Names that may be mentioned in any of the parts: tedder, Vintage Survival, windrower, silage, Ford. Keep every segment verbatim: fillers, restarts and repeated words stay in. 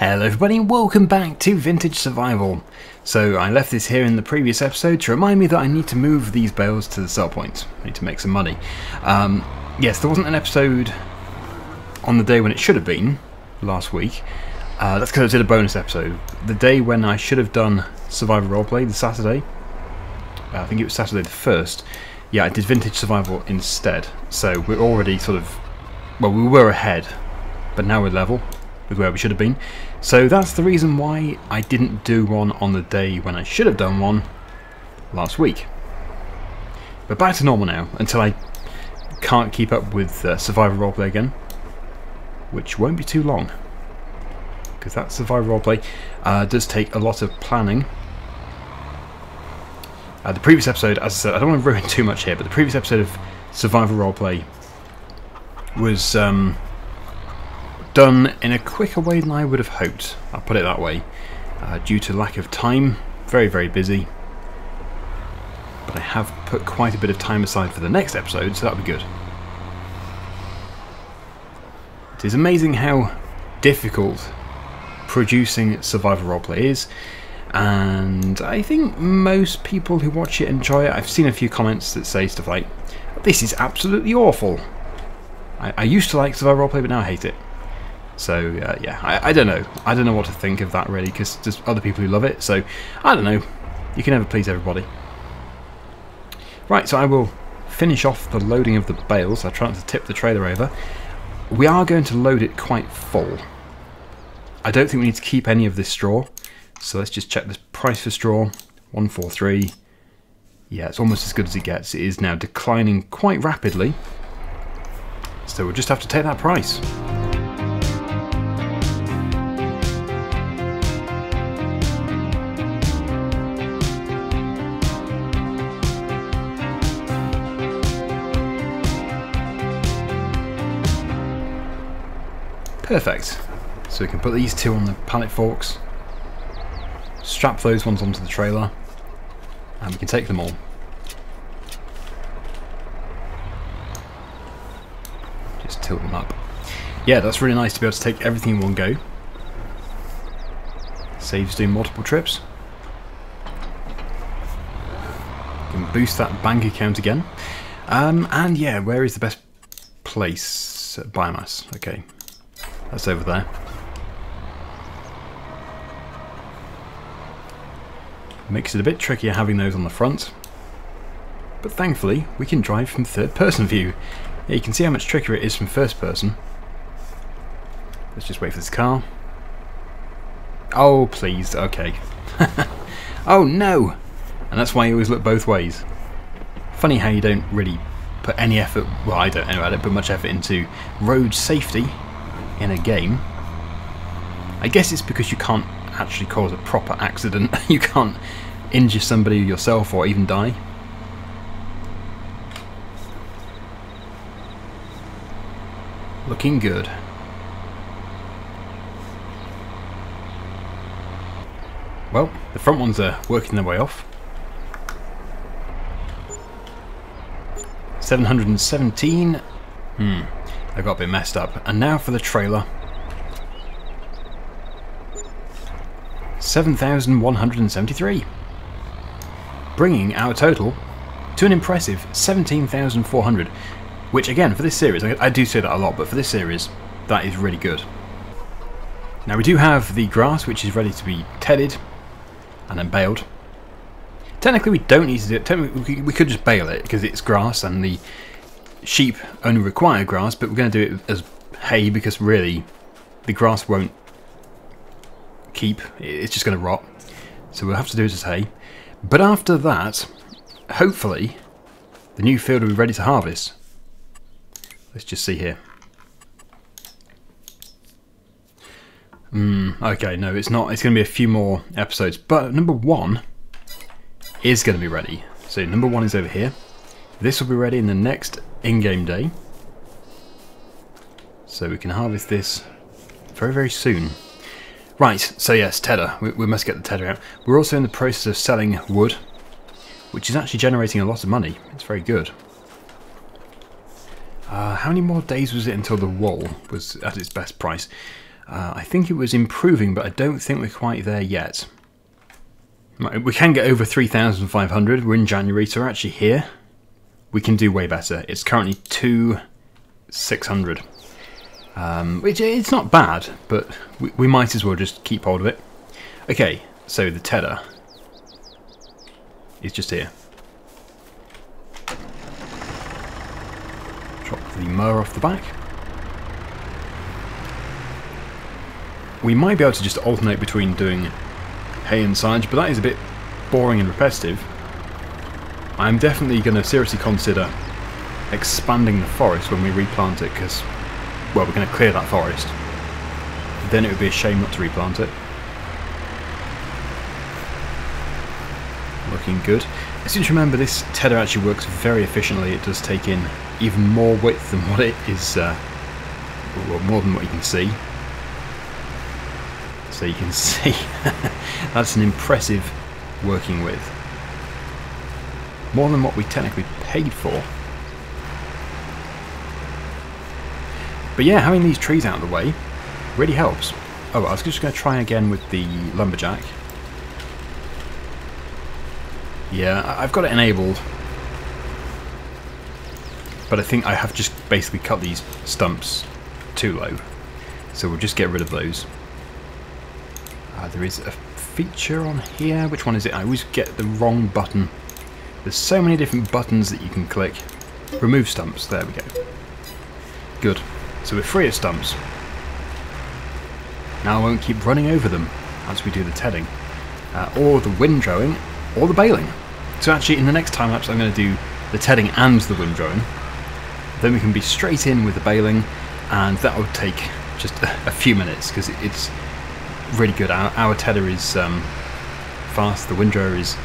Hello everybody, welcome back to Vintage Survival. So I left this here in the previous episode to remind me that I need to move these bales to the sell point. I need to make some money. Um, yes, there wasn't an episode on the day when it should have been, last week. Uh, that's because I did a bonus episode. The day when I should have done Survival Roleplay, the Saturday. Uh, I think it was Saturday the first. Yeah, I did Vintage Survival instead. So we're already sort of, well, we were ahead, but now we're level with where we should have been. So that's the reason why I didn't do one on the day when I should have done one last week. But back to normal now, until I can't keep up with uh, Survival Roleplay again, which won't be too long, because that Survival Roleplay uh, does take a lot of planning. Uh, the previous episode, as I said, I don't want to ruin too much here, but the previous episode of Survival Roleplay was um, done in a quicker way than I would have hoped, I'll put it that way, uh, due to lack of time. Very, very busy. But I have put quite a bit of time aside for the next episode, so that'll be good. It is amazing how difficult producing Survival Roleplay is, and I think most people who watch it enjoy it. I've seen a few comments that say stuff like, "This is absolutely awful. I, I used to like Survival Roleplay, but now I hate it." So uh, yeah, I, I don't know. I don't know what to think of that really, because there's other people who love it. So I don't know. You can never please everybody. Right, so I will finish off the loading of the bales. I try not to tip the trailer over. We are going to load it quite full. I don't think we need to keep any of this straw. So let's just check this price for straw, one four three. Yeah, it's almost as good as it gets. It is now declining quite rapidly. So we'll just have to take that price. Perfect. So we can put these two on the pallet forks, strap those ones onto the trailer, and we can take them all. Just tilt them up. Yeah, that's really nice to be able to take everything in one go. Saves doing multiple trips. You can boost that bank account again. Um, and yeah, where is the best place? Uh, biomass. Okay, that's over there. Makes it a bit trickier having those on the front, but thankfully we can drive from third person view. Yeah, you can see how much trickier it is from first person. Let's just wait for this car. Oh please, okay. Oh no! And that's why you always look both ways. Funny how you don't really put any effort, well I don't anyway, I don't put much effort into road safety in a game. I guess it's because you can't actually cause a proper accident. You can't injure somebody yourself or even die. Looking good. Well, the front ones are working their way off. seven hundred seventeen. Hmm, I got a bit messed up. And now for the trailer. seven thousand one hundred seventy-three, bringing our total to an impressive seventeen thousand four hundred, which again for this series, I do say that a lot, but for this series that is really good. Now we do have the grass which is ready to be tedded and then baled. Technically we don't need to do it, we could just bale it because it's grass and the sheep only require grass, but we're going to do it as hay because really the grass won't keep, it's just going to rot, so we'll have to do it as hay. But after that, hopefully the new field will be ready to harvest. Let's just see here. Mm, okay, no, it's not, it's going to be a few more episodes, but number one is going to be ready. So number one is over here. This will be ready in the next in-game day, so we can harvest this very very soon. Right, so yes, tedder. We, we must get the tedder out. We're also in the process of selling wood, which is actually generating a lot of money. It's very good. Uh, how many more days was it until the wool was at its best price? Uh, I think it was improving, but I don't think we're quite there yet. We can get over three thousand five hundred. We're in January, so we're actually here. We can do way better. It's currently two thousand six hundred. Um, which it's not bad, but we, we might as well just keep hold of it. Okay, so the tether is just here. Drop the mower off the back. We might be able to just alternate between doing hay and silage, but that is a bit boring and repetitive. I'm definitely going to seriously consider expanding the forest when we replant it, because, well, we're going to clear that forest. Then it would be a shame not to replant it. Looking good. I seem to remember this tether actually works very efficiently. It does take in even more width than what it is, uh, well, more than what you can see. So you can see that's an impressive working width. More than what we technically paid for. But yeah, having these trees out of the way really helps. Oh, I was just going to try again with the lumberjack. Yeah, I've got it enabled. But I think I have just basically cut these stumps too low. So we'll just get rid of those. Uh, there is a feature on here. Which one is it? I always get the wrong button. There's so many different buttons that you can click. Remove stumps. There we go. Good. So we're free of stumps. Now I won't keep running over them as we do the tedding. Uh, or the windrowing. Or the baling. So actually in the next time lapse I'm going to do the tedding and the windrowing. Then we can be straight in with the baling. And that will take just a, a few minutes. Because it, it's... really good. Our, our tether is um, fast, the windrower is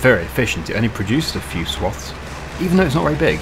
very efficient. It only produces a few swaths, even though it's not very big.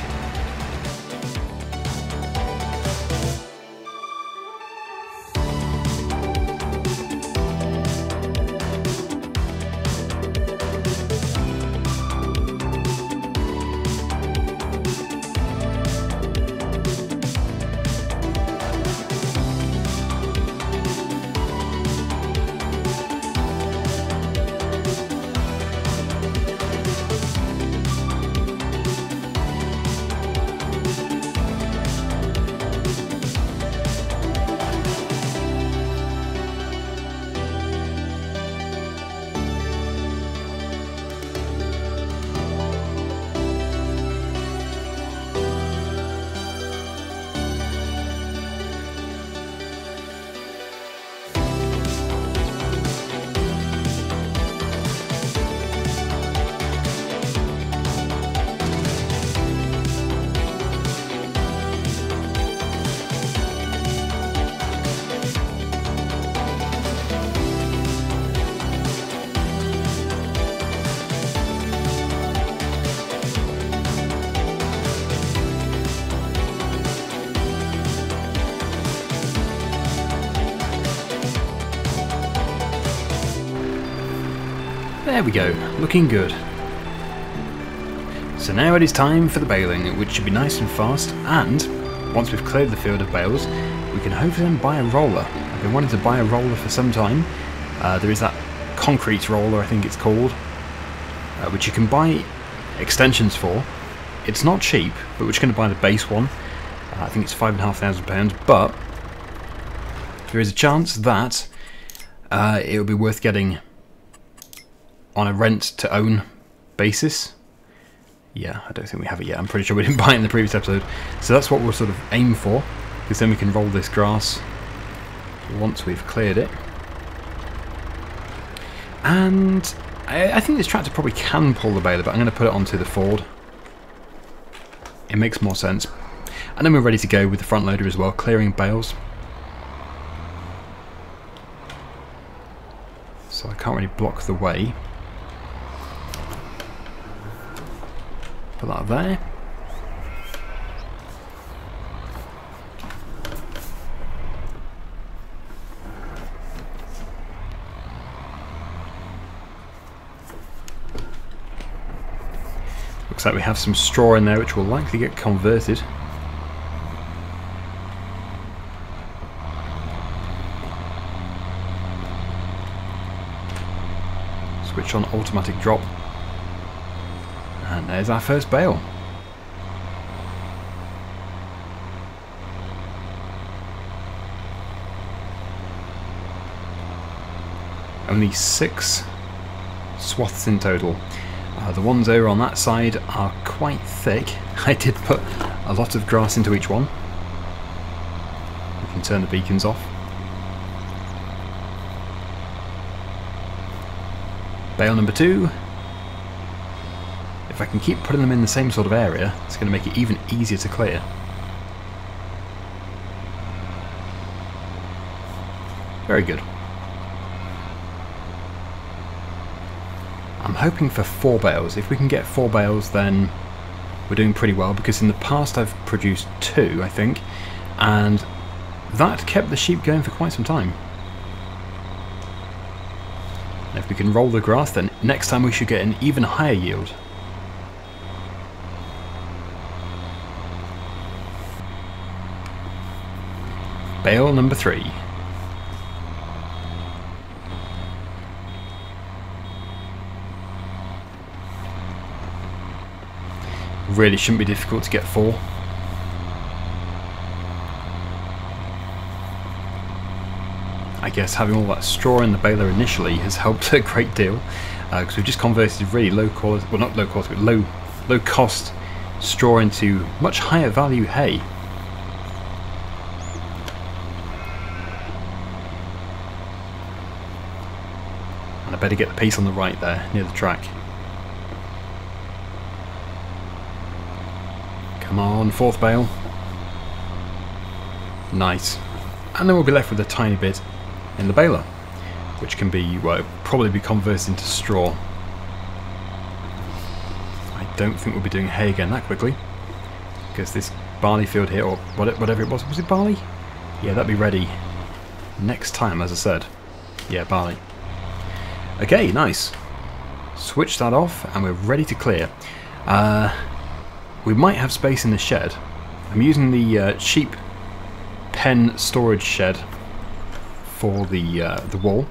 There we go, looking good. So now it is time for the baling, which should be nice and fast, and once we've cleared the field of bales, we can hopefully then buy a roller. I've been wanting to buy a roller for some time. Uh, there is that concrete roller, I think it's called, uh, which you can buy extensions for. It's not cheap, but we're just going to buy the base one. Uh, I think it's five and a half thousand pounds, but there is a chance that uh, it will be worth getting on a rent-to-own basis. Yeah, I don't think we have it yet. I'm pretty sure we didn't buy it in the previous episode. So that's what we'll sort of aim for, because then we can roll this grass once we've cleared it. And I, I think this tractor probably can pull the baler, but I'm going to put it onto the Ford. It makes more sense. And then we're ready to go with the front loader as well, clearing bales. So I can't really block the way. Put that there. Looks like we have some straw in there which will likely get converted. switch on automatic drop. And there's our first bale. Only six swaths in total. Uh, the ones over on that side are quite thick. I did put a lot of grass into each one. We can turn the beacons off. Bale number two. If I can keep putting them in the same sort of area, it's going to make it even easier to clear. Very good. I'm hoping for four bales. If we can get four bales, then we're doing pretty well, because in the past I've produced two, I think, and that kept the sheep going for quite some time. And if we can roll the grass, then next time we should get an even higher yield. Bale number three. Really shouldn't be difficult to get four. I guess having all that straw in the baler initially has helped a great deal, because uh, we've just converted really low quality, well not low quality, but low, low cost straw into much higher value hay. And I better get the piece on the right there, near the track. Come on, fourth bale. Nice. And then we'll be left with a tiny bit in the baler, which can be, well, probably be converted into straw. I don't think we'll be doing hay again that quickly, because this barley field here, or whatever it was, was it barley? Yeah, that'll be ready next time, as I said. Yeah, barley. Okay, nice. Switch that off, and we're ready to clear. Uh... We might have space in the shed. I'm using the uh, sheep pen storage shed for the uh, the wool.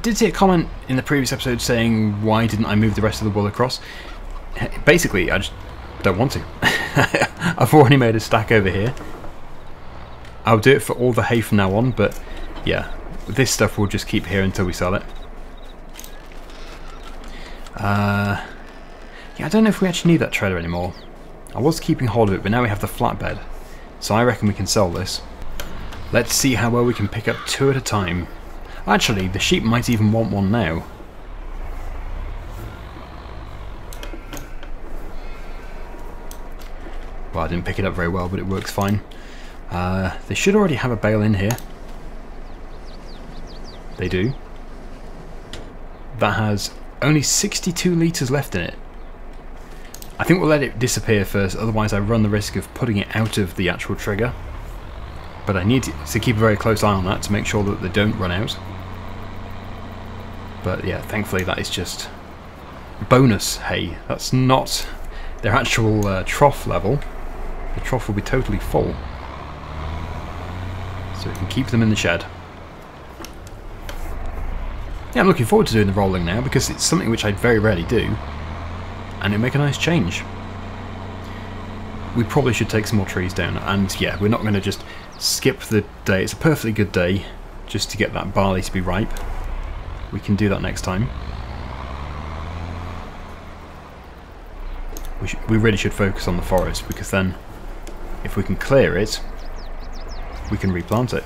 Did see a comment in the previous episode saying why didn't I move the rest of the wool across? Basically, I just don't want to. I've already made a stack over here. I'll do it for all the hay from now on, but yeah, this stuff we'll just keep here until we sell it. Uh... Yeah, I don't know if we actually need that trailer anymore. I was keeping hold of it, but now we have the flatbed. So I reckon we can sell this. Let's see how well we can pick up two at a time. Actually, the sheep might even want one now. Well, I didn't pick it up very well, but it works fine. Uh, they should already have a bale in here. They do. That has only sixty-two litres left in it. I think we'll let it disappear first, otherwise I run the risk of putting it out of the actual trigger. But I need to keep a very close eye on that to make sure that they don't run out. But yeah, thankfully that is just bonus hay. That's not their actual uh, trough level. The trough will be totally full. So we can keep them in the shed. Yeah, I'm looking forward to doing the rolling now, because it's something which I very rarely do. And it'll make a nice change. We probably should take some more trees down, and yeah, we're not going to just skip the day. It's a perfectly good day just to get that barley to be ripe. We can do that next time. We, should, we really should focus on the forest, because then if we can clear it, we can replant it.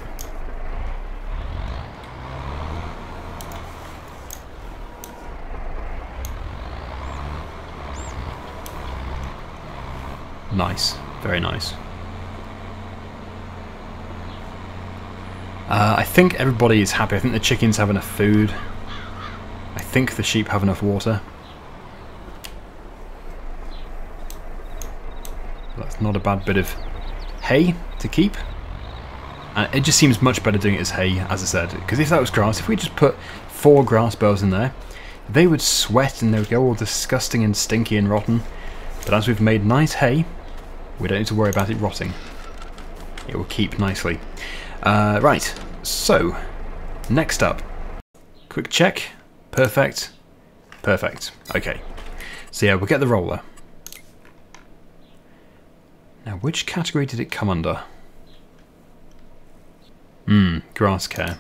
Nice, very nice. Uh, I think everybody is happy. I think the chickens have enough food. I think the sheep have enough water. That's not a bad bit of hay to keep. And it just seems much better doing it as hay, as I said. Because if that was grass, if we just put four grass bales in there, they would sweat and they would go all disgusting and stinky and rotten. But as we've made nice hay, we don't need to worry about it rotting. It will keep nicely. Uh, right, so, next up. Quick check. Perfect. Perfect. Okay. So yeah, we'll get the roller. Now, which category did it come under? Hmm, grass care.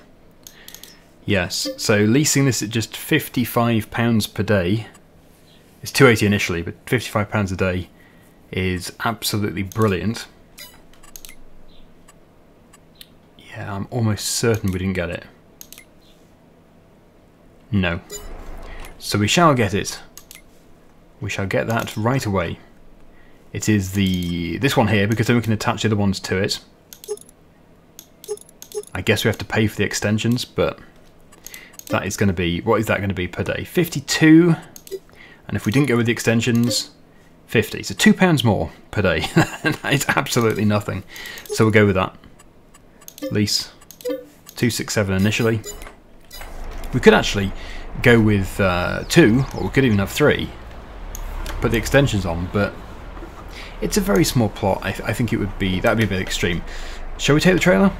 Yes, so leasing this at just fifty-five pounds per day. It's two eighty initially, but fifty-five pounds a day is absolutely brilliant. Yeah, I'm almost certain we didn't get it. No. So we shall get it. We shall get that right away. It is the this one here, because then we can attach the other ones to it. I guess we have to pay for the extensions, but that is going to be, what is that going to be per day? fifty-two, and if we didn't go with the extensions, fifty. So two pounds more per day. That is absolutely nothing. So we'll go with that. Lease two sixty-seven initially. We could actually go with uh, two, or we could even have three. Put the extensions on, but it's a very small plot. I, th I think it would be, that would be a bit extreme. Shall we take the trailer?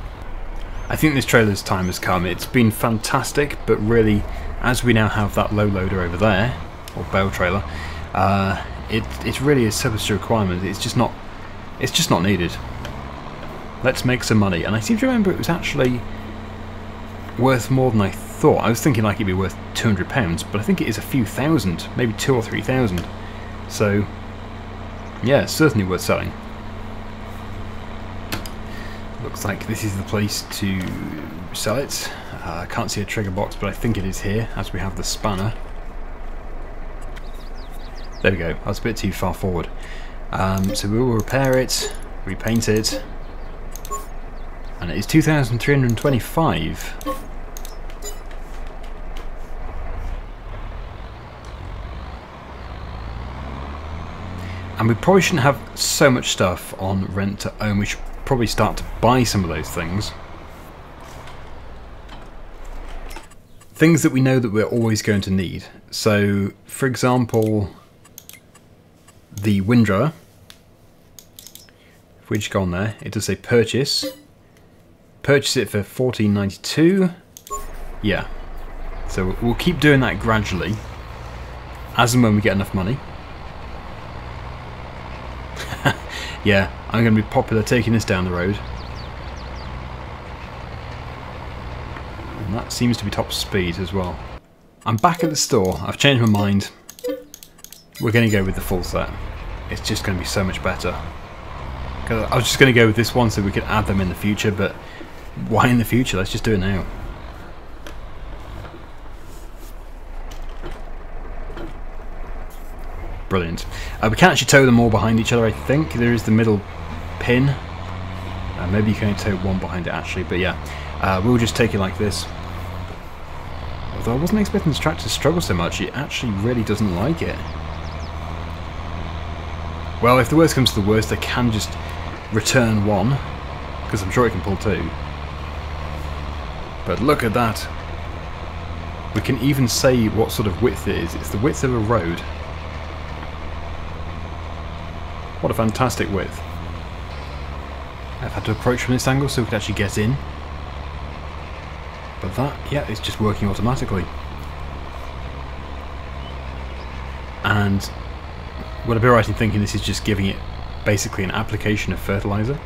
I think this trailer's time has come. It's been fantastic, but really, as we now have that low loader over there, or bale trailer, uh, it it really is service to requirement. It's just not, it's just not needed. Let's make some money. And I seem to remember it was actually worth more than I thought. I was thinking like it'd be worth two hundred pounds, but I think it is a few thousand, maybe two or three thousand. So yeah, it's certainly worth selling. Looks like this is the place to sell it. I uh, can't see a trigger box, but I think it is here, as we have the spanner. There we go, I was a bit too far forward. Um, so we will repair it, repaint it, and it is two thousand three hundred twenty-five. And we probably shouldn't have so much stuff on rent to own. We should probably start to buy some of those things. Things that we know that we're always going to need. So, for example, the windrower. If we just go on there, it does say purchase. Purchase it for fourteen ninety-two. Yeah. So we'll keep doing that gradually, as and when we get enough money. Yeah, I'm going to be popular taking this down the road. And that seems to be top speed as well. I'm back at the store. I've changed my mind. We're going to go with the full set. It's just going to be so much better. I was just going to go with this one so we could add them in the future, but why in the future? Let's just do it now. Brilliant. Uh, we can actually tow them all behind each other, I think. There is the middle pin. Uh, maybe you can only tow one behind it, actually, but yeah. Uh, we'll just take it like this. Although I wasn't expecting this tractor to struggle so much. It actually really doesn't like it. Well, if the worst comes to the worst, I can just return one, because I'm sure it can pull two. But look at that. We can even say what sort of width it is. It's the width of a road. What a fantastic width. I've had to approach from this angle so we could actually get in. But that, yeah, it's just working automatically. And would I be right in thinking this is just giving it basically an application of fertilizer?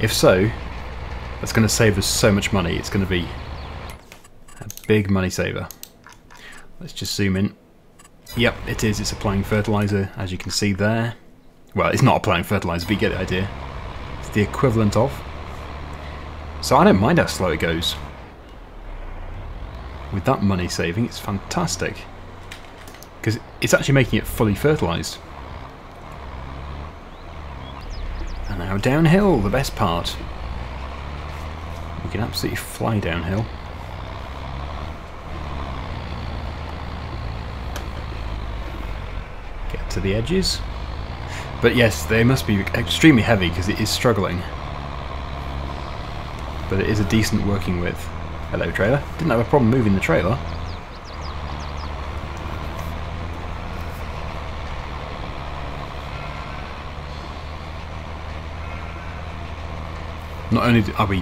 If so, that's going to save us so much money. It's going to be a big money saver. Let's just zoom in. Yep, it is. It's applying fertilizer, as you can see there. Well, it's not applying fertilizer, but you get the idea. It's the equivalent of. So I don't mind how slow it goes. With that money saving, it's fantastic. Because it's actually making it fully fertilized. And now downhill, the best part. We can absolutely fly downhill. To the edges, but yes, they must be extremely heavy because it is struggling, but it is a decent working width. Hello trailer, didn't have a problem moving the trailer. Not only are we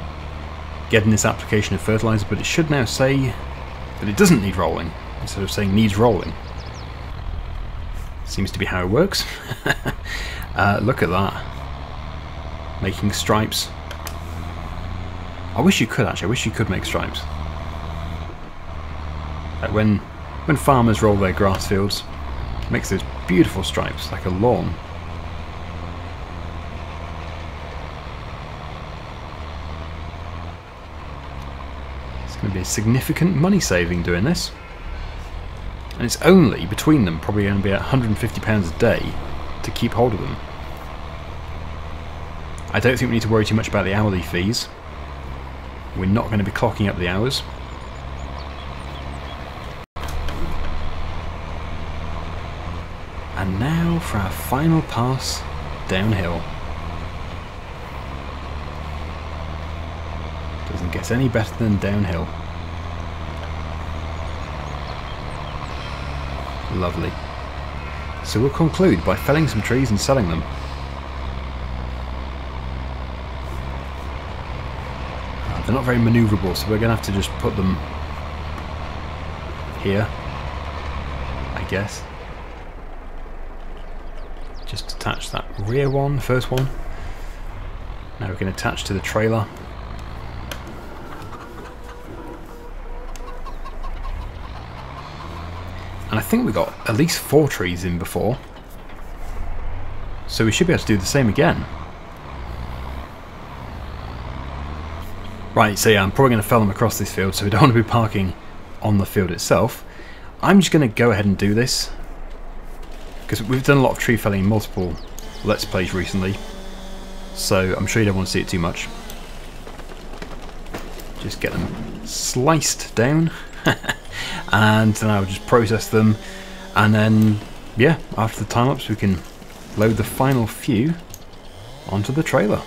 getting this application of fertilizer, but it should now say that it doesn't need rolling, instead of saying needs rolling. Seems to be how it works. uh, look at that. Making stripes. I wish you could actually, I wish you could make stripes. Like when, when farmers roll their grass fields, it makes those beautiful stripes, like a lawn. It's going to be a significant money saving doing this. And it's only, between them, probably going to be at a hundred and fifty pounds a day to keep hold of them. I don't think we need to worry too much about the hourly fees. We're not going to be clocking up the hours. And now for our final pass downhill. Doesn't get any better than downhill. Lovely. So we'll conclude by felling some trees and selling them. Uh, they're not very manoeuvrable, so we're going to have to just put them here, I guess. Just attach that rear one, the first one. Now we can attach to the trailer. And I think we got at least four trees in before, so we should be able to do the same again. Right, so yeah, I'm probably going to fell them across this field, so we don't want to be parking on the field itself. I'm just going to go ahead and do this, because we've done a lot of tree felling in multiple Let's Plays recently, so I'm sure you don't want to see it too much. Just get them sliced down. And then I'll just process them, and then, yeah, after the time-lapse we can load the final few onto the trailer.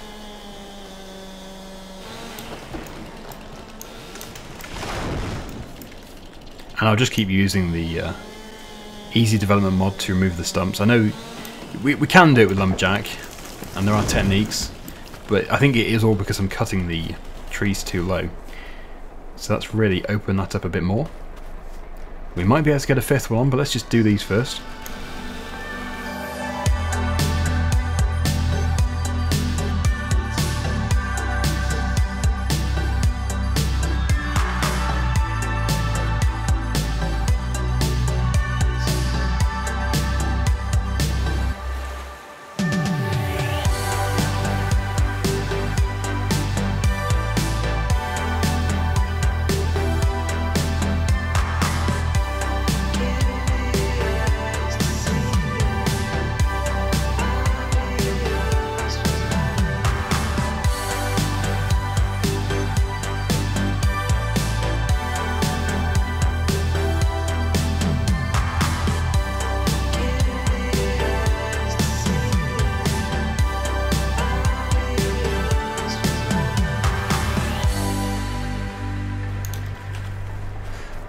And I'll just keep using the uh, Easy Development mod to remove the stumps. I know we, we can do it with lumberjack, and there are techniques, but I think it is all because I'm cutting the trees too low. So that's really opened that up a bit more. We might be able to get a fifth one, but let's just do these first.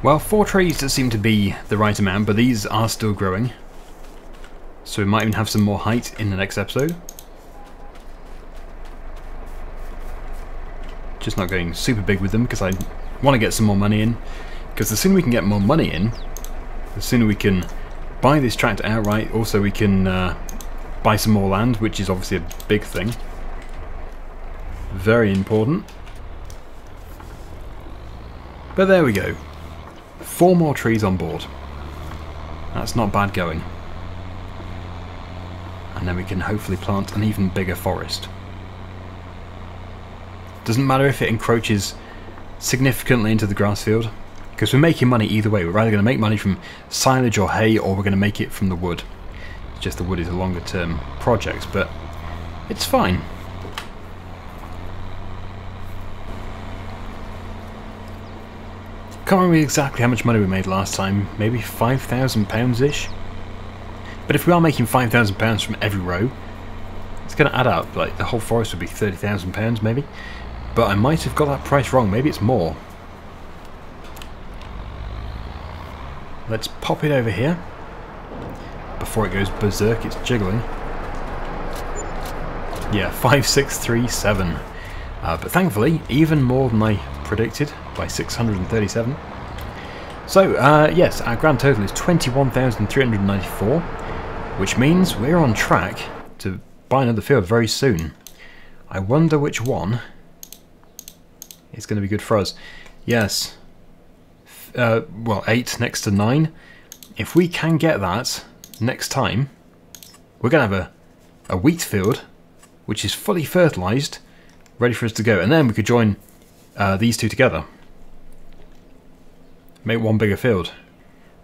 Well, four trees does seem to be the right amount, but these are still growing. So we might even have some more height in the next episode. Just not going super big with them, because I want to get some more money in. Because the sooner we can get more money in, the sooner we can buy this tractor outright. Also we can uh, buy some more land, which is obviously a big thing. Very important. But there we go. Four more trees on board. That's not bad going. And then we can hopefully plant an even bigger forest. Doesn't matter if it encroaches significantly into the grass field, because we're making money either way. We're either going to make money from silage or hay, or we're going to make it from the wood. It's just the wood is a longer term project, but it's fine. I can't remember exactly how much money we made last time, maybe five thousand pounds-ish? But if we are making five thousand pounds from every row, it's going to add up, like the whole forest would be thirty thousand pounds maybe. But I might have got that price wrong, maybe it's more. Let's pop it over here, before it goes berserk, it's jiggling. Yeah, five six three seven. Uh, but thankfully, even more than I predicted, by six hundred thirty-seven. So, uh, yes, our grand total is twenty-one thousand three hundred ninety-four, which means we're on track to buy another field very soon. I wonder which one is going to be good for us. Yes. Uh, well, eight next to nine. If we can get that next time, we're going to have a, a wheat field, which is fully fertilised, ready for us to go. And then we could join uh, these two together. Make one bigger field.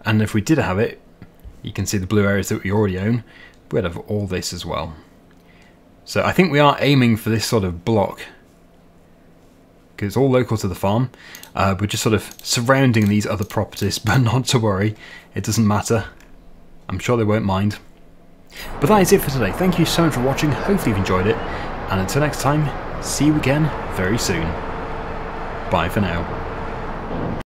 And if we did have it, you can see the blue areas that we already own. We'd have all this as well. So I think we are aiming for this sort of block, because it's all local to the farm. Uh, we're just sort of surrounding these other properties, but not to worry, it doesn't matter. I'm sure they won't mind. But that is it for today. Thank you so much for watching. Hopefully you've enjoyed it. And until next time, see you again very soon. Bye for now.